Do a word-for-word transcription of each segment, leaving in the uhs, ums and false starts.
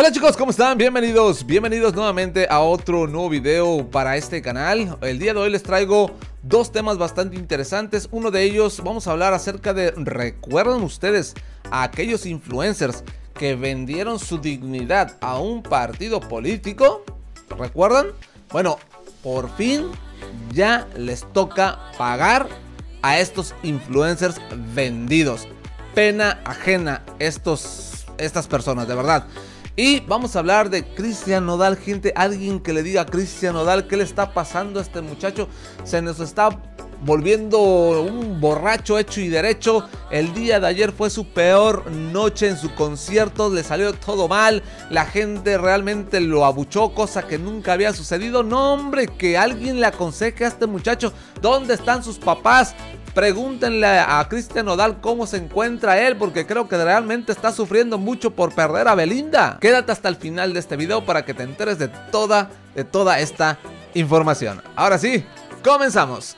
Hola chicos, ¿cómo están? Bienvenidos, bienvenidos nuevamente a otro nuevo video para este canal. El día de hoy les traigo dos temas bastante interesantes. Uno de ellos, vamos a hablar acerca de, ¿recuerdan ustedes a aquellos influencers que vendieron su dignidad a un partido político? ¿Recuerdan? Bueno, por fin ya les toca pagar a estos influencers vendidos. Pena ajena estos, estas personas, de verdad. Y vamos a hablar de Christian Nodal, gente, alguien que le diga a Christian Nodal qué le está pasando a este muchacho. Se nos está volviendo un borracho hecho y derecho. El día de ayer fue su peor noche en su concierto, le salió todo mal, la gente realmente lo abuchó, cosa que nunca había sucedido. No, hombre, que alguien le aconseje a este muchacho. ¿Dónde están sus papás? Pregúntenle a Christian Nodal cómo se encuentra él, porque creo que realmente está sufriendo mucho por perder a Belinda. Quédate hasta el final de este video para que te enteres de toda, de toda esta información. Ahora sí, comenzamos.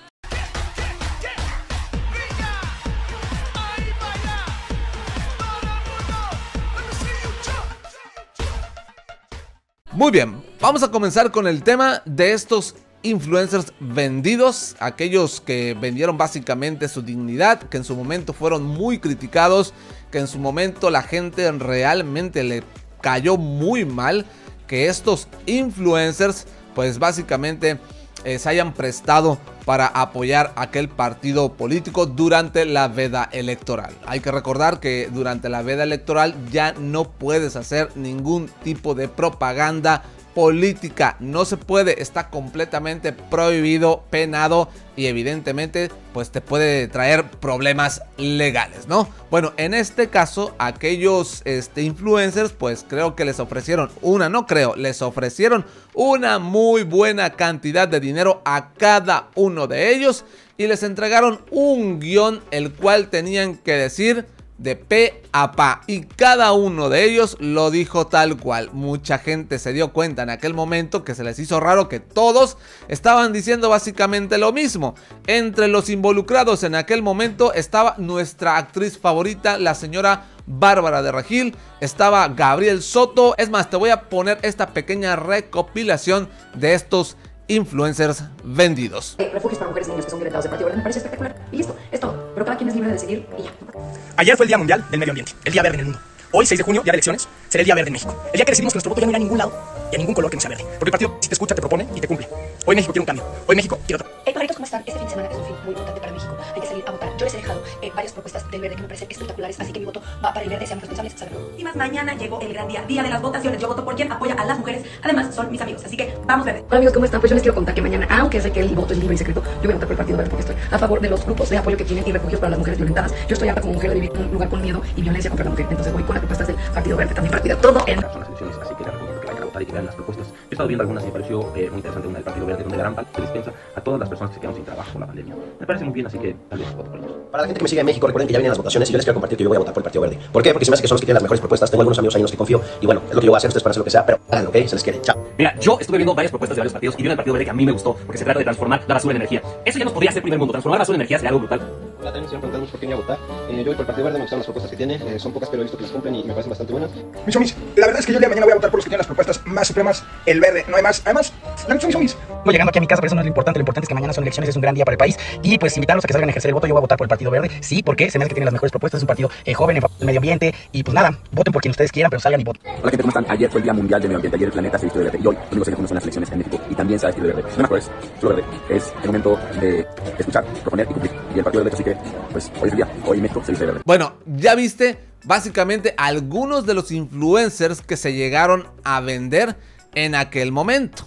Muy bien, vamos a comenzar con el tema de estos influencers vendidos, aquellos que vendieron básicamente su dignidad, que en su momento fueron muy criticados, que en su momento la gente realmente le cayó muy mal, que estos influencers pues básicamente eh, se hayan prestado para apoyar a aquel partido político durante la veda electoral. Hay que recordar que durante la veda electoral ya no puedes hacer ningún tipo de propaganda política, no se puede, está completamente prohibido, penado, y evidentemente pues te puede traer problemas legales, ¿no? Bueno, en este caso aquellos este, influencers pues creo que les ofrecieron una, no creo, les ofrecieron una muy buena cantidad de dinero a cada uno de ellos y les entregaron un guión el cual tenían que decir de pe a pa, y cada uno de ellos lo dijo tal cual. Mucha gente se dio cuenta en aquel momento que se les hizo raro que todos estaban diciendo básicamente lo mismo. Entre los involucrados en aquel momento estaba nuestra actriz favorita, la señora Bárbara de Regil, estaba Gabriel Soto. Es más, te voy a poner esta pequeña recopilación de estos influencers vendidos. Eh, refugios para mujeres y niños que son violentados de Partido Verde, me parece espectacular. Y listo, es todo. Pero cada quien es libre de decidir y ya. Ayer fue el Día Mundial del Medio Ambiente, el Día Verde en el mundo. Hoy, seis de junio, día de elecciones, será el Día Verde en México. El día que decidimos que nuestro voto ya no irá a ningún lado y a ningún color que no sea verde. Porque el partido, si te escucha, te propone y te cumple. Hoy México quiere un cambio. Hoy México quiere otro. Hey, padritos, ¿cómo están? Este fin de semana es un fin muy importante para México. Hay que salir a votar. Yo les he dejado eh, varias propuestas del verde que me parecen espectaculares, así que mi voto va para el verde. Sean responsables, salud. Y más, mañana llegó el gran día, día de las votaciones. Yo voto por quien apoya a las mujeres. Además, son mis amigos, así que vamos verde. Hola amigos, ¿cómo están? Pues yo les quiero contar que mañana, aunque sé que el voto es libre y secreto, yo voy a votar por el Partido Verde porque estoy a favor de los grupos de apoyo que tienen y refugios para las mujeres violentadas. Yo estoy harta como mujer de vivir en un lugar con miedo y violencia contra la mujer. Entonces voy con las propuestas del Partido Verde también rápida. Todo en las elecciones, así que les recomiendo que vayan a votar y que vean las propuestas. Yo he estado viendo algunas y me pareció eh, muy interesante una del Partido Verde, donde darán pan que dispensa a todas las personas que se quedaron sin trabajo por la pandemia. Me parece muy bien, así que tal vez voto por ellos. Para la gente que me sigue en México, recuerden que ya vienen las votaciones y yo les quiero compartir que yo voy a votar por el Partido Verde. ¿Por qué? Porque se me hace que son los que tienen las mejores propuestas. Tengo algunos amigos ahí en los que confío y bueno, es lo que yo voy a hacer. Ustedes para hacer lo que sea, pero hagan lo que se les quiere. Chao. Mira, yo estuve viendo varias propuestas de varios partidos y vi una del Partido Verde que a mí me gustó, porque se trata de transformar la basura en energía. Eso ya nos podría hacer primer mundo. Transformar basura en energía sería algo brutal. Hola, también se me preguntaron mucho por qué iba a votar. Eh, yo voy por el Partido Verde, me gustan las propuestas que tiene, eh, son pocas pero he visto que las cumplen y me parecen bastante buenas. Mis homies, la verdad es que yo el día de mañana voy a votar por los que tienen las propuestas más supremas, el verde, no hay más. Además, la mis homies. Voy llegando aquí a mi casa, pero eso no es lo importante, lo importante es que mañana son elecciones, es un gran día para el país y pues invitarlos a que salgan a ejercer el voto. Yo voy a votar por el Partido Verde, sí, porque se me hace que tienen las mejores propuestas, es un partido eh, joven, en favor del medio ambiente y pues nada, voten por quien ustedes quieran, pero salgan y voten. Hola gente, ¿cómo están? Ayer fue el Día Mundial del Medio Ambiente, ayer el planeta se vistió de verde y hoy, los únicos que son las elecciones en México y también se ha vestido de verde. No me acuerdo, solo verde. Es el momento de escuchar, proponer y cumplir. Y el Partido Verde, así que pues hoy es el día, hoy México se viste de verde. Bueno, ya viste básicamente algunos de los influencers que se llegaron a vender en aquel momento.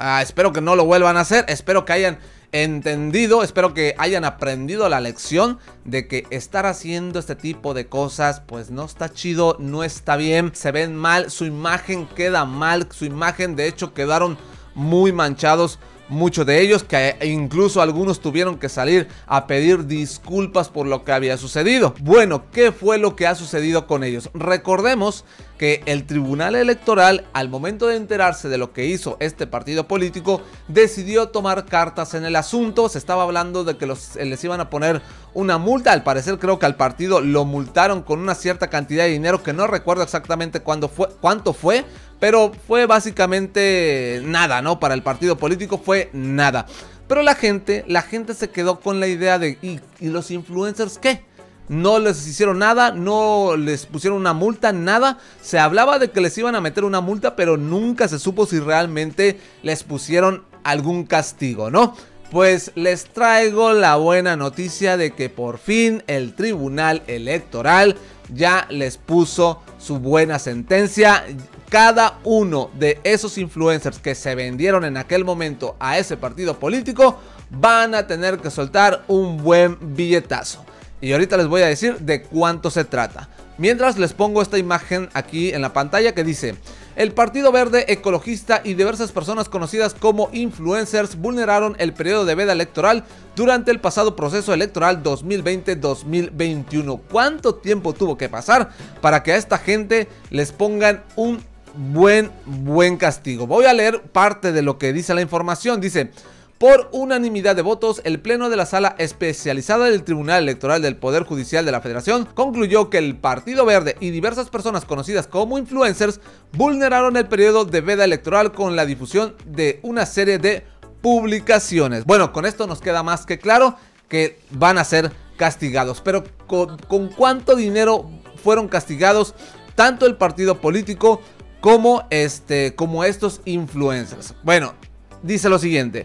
Ah, espero que no lo vuelvan a hacer, espero que hayan entendido, espero que hayan aprendido la lección de que estar haciendo este tipo de cosas pues no está chido, no está bien, se ven mal, su imagen queda mal, su imagen de hecho quedaron muy manchados muchos de ellos, que incluso algunos tuvieron que salir a pedir disculpas por lo que había sucedido. Bueno, ¿qué fue lo que ha sucedido con ellos? Recordemos que el Tribunal Electoral, al momento de enterarse de lo que hizo este partido político, decidió tomar cartas en el asunto. Se estaba hablando de que los, les iban a poner una multa. Al parecer, creo que al partido lo multaron con una cierta cantidad de dinero que no recuerdo exactamente cuándo fue, cuánto fue, pero fue básicamente nada, ¿no? Para el partido político fue nada. Pero la gente, la gente se quedó con la idea de, ¿y, y los influencers qué? No les hicieron nada, no les pusieron una multa, nada. Se hablaba de que les iban a meter una multa, pero nunca se supo si realmente les pusieron algún castigo, ¿no? Pues les traigo la buena noticia de que por fin el Tribunal Electoral ya les puso su buena sentencia. Cada uno de esos influencers que se vendieron en aquel momento a ese partido político van a tener que soltar un buen billetazo. Y ahorita les voy a decir de cuánto se trata. Mientras, les pongo esta imagen aquí en la pantalla que dice: el Partido Verde, ecologista y diversas personas conocidas como influencers vulneraron el periodo de veda electoral durante el pasado proceso electoral dos mil veinte dos mil veintiuno. ¿Cuánto tiempo tuvo que pasar para que a esta gente les pongan un buen, buen castigo? Voy a leer parte de lo que dice la información. Dice: por unanimidad de votos, el Pleno de la Sala Especializada del Tribunal Electoral del Poder Judicial de la Federación concluyó que el Partido Verde y diversas personas conocidas como influencers vulneraron el periodo de veda electoral con la difusión de una serie de publicaciones. Bueno, con esto nos queda más que claro que van a ser castigados. Pero ¿con, con cuánto dinero fueron castigados tanto el partido político como, este, como estos influencers? Bueno, dice lo siguiente: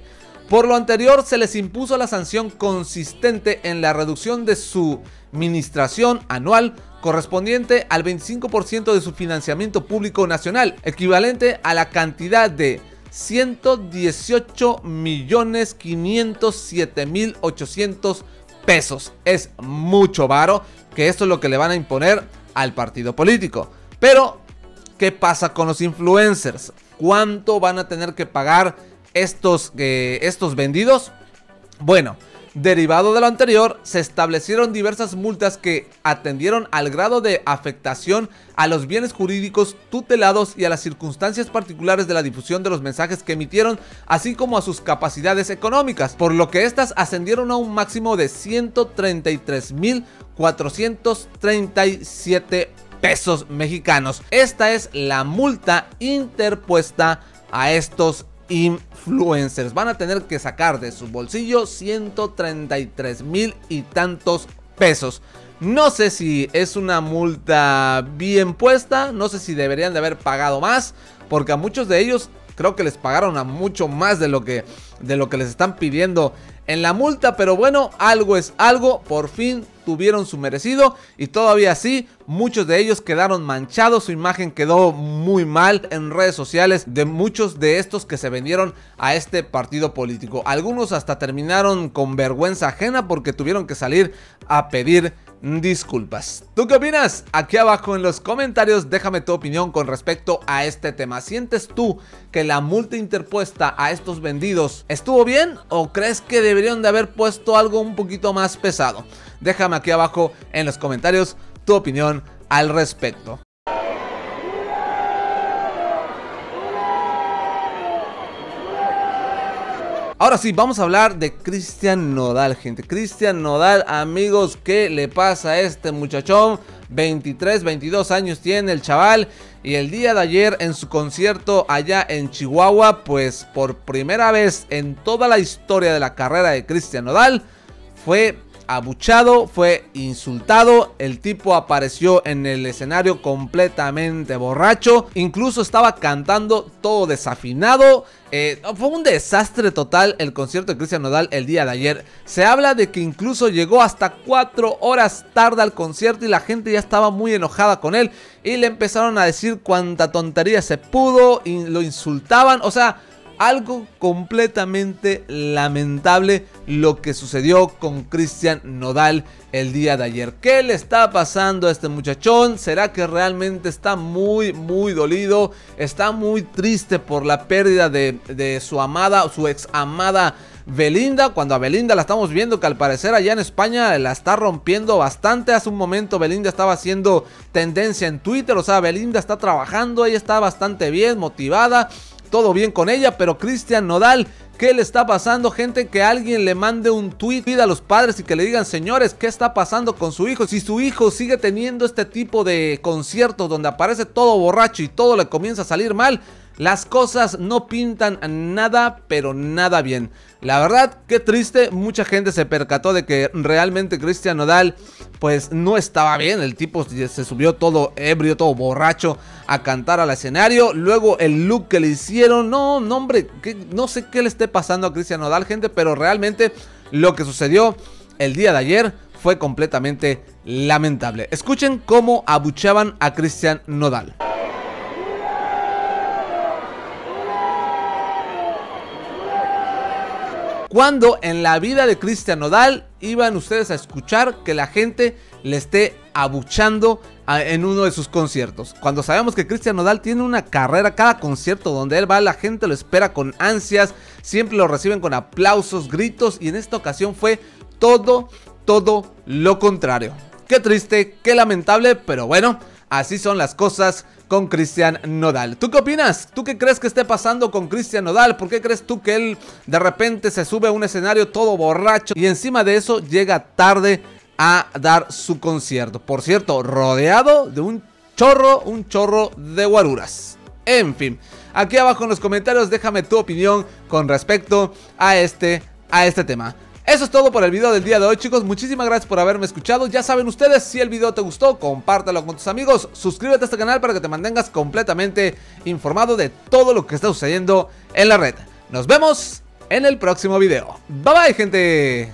por lo anterior, se les impuso la sanción consistente en la reducción de su administración anual correspondiente al veinticinco por ciento de su financiamiento público nacional, equivalente a la cantidad de ciento dieciocho millones quinientos siete mil ochocientos pesos. Es mucho varo, que esto es lo que le van a imponer al partido político. Pero ¿qué pasa con los influencers? ¿Cuánto van a tener que pagar Estos, eh, estos vendidos? Bueno, derivado de lo anterior, se establecieron diversas multas que atendieron al grado de afectación a los bienes jurídicos tutelados y a las circunstancias particulares de la difusión de los mensajes que emitieron, así como a sus capacidades económicas, por lo que estas ascendieron a un máximo de ciento treinta y tres mil cuatrocientos treinta y siete pesos mexicanos. Esta es la multa interpuesta a estos influencers. Van a tener que sacar de su bolsillo ciento treinta y tres mil y tantos pesos. No sé si es una multa bien puesta, no sé si deberían de haber pagado más, porque a muchos de ellos creo que les pagaron a mucho más de lo que, de lo que les están pidiendo en la multa. Pero bueno, algo es algo, por fin tuvieron su merecido. Y todavía así, muchos de ellos quedaron manchados, su imagen quedó muy mal en redes sociales de muchos de estos que se vendieron a este partido político. Algunos hasta terminaron con vergüenza ajena porque tuvieron que salir a pedir disculpas. ¿Tú qué opinas? Aquí abajo en los comentarios déjame tu opinión con respecto a este tema. ¿Sientes tú que la multa interpuesta a estos vendidos estuvo bien, o crees que deberían de haber puesto algo un poquito más pesado? Déjame aquí abajo en los comentarios tu opinión al respecto. Ahora sí, vamos a hablar de Christian Nodal, gente. Christian Nodal, amigos, ¿qué le pasa a este muchachón? veintitrés, veintidós años tiene el chaval. Y el día de ayer, en su concierto allá en Chihuahua, pues por primera vez en toda la historia de la carrera de Christian Nodal, fue abuchado, fue insultado. El tipo apareció en el escenario completamente borracho, incluso estaba cantando todo desafinado. Eh, fue un desastre total el concierto de Christian Nodal el día de ayer. Se habla de que incluso llegó hasta cuatro horas tarde al concierto y la gente ya estaba muy enojada con él y le empezaron a decir cuánta tontería se pudo y lo insultaban. O sea, Algo completamente lamentable lo que sucedió con Christian Nodal el día de ayer. ¿Qué le está pasando a este muchachón? ¿Será que realmente está muy, muy dolido? Está muy triste por la pérdida de, de su amada, su ex amada Belinda, cuando a Belinda la estamos viendo que al parecer allá en España la está rompiendo bastante. Hace un momento Belinda estaba haciendo tendencia en Twitter, o sea, Belinda está trabajando, ella está bastante bien, motivada, todo bien con ella, pero Christian Nodal, ¿qué le está pasando? Gente, que alguien le mande un tweet a los padres y que le digan: señores, ¿qué está pasando con su hijo? Si su hijo sigue teniendo este tipo de conciertos donde aparece todo borracho y todo le comienza a salir mal, las cosas no pintan nada, pero nada bien. La verdad, qué triste. Mucha gente se percató de que realmente Christian Nodal pues no estaba bien. El tipo se subió todo ebrio, todo borracho a cantar al escenario. Luego el look que le hicieron. No, no hombre, que, no sé qué le esté pasando a Christian Nodal, gente, pero realmente lo que sucedió el día de ayer fue completamente lamentable. Escuchen cómo abucheaban a Christian Nodal. Cuando en la vida de Christian Nodal iban ustedes a escuchar que la gente le esté abuchando a, en uno de sus conciertos? Cuando sabemos que Christian Nodal tiene una carrera, cada concierto donde él va la gente lo espera con ansias, siempre lo reciben con aplausos, gritos, y en esta ocasión fue todo, todo lo contrario. Qué triste, qué lamentable, pero bueno, así son las cosas con Christian Nodal. ¿Tú qué opinas? ¿Tú qué crees que esté pasando con Christian Nodal? ¿Por qué crees tú que él de repente se sube a un escenario todo borracho y encima de eso llega tarde a dar su concierto? Por cierto, rodeado de un chorro, un chorro de guaruras. En fin, aquí abajo en los comentarios déjame tu opinión con respecto a este, a este tema. Eso es todo por el video del día de hoy, chicos. Muchísimas gracias por haberme escuchado. Ya saben ustedes, si el video te gustó, compártelo con tus amigos. Suscríbete a este canal para que te mantengas completamente informado de todo lo que está sucediendo en la red. Nos vemos en el próximo video. Bye bye, gente.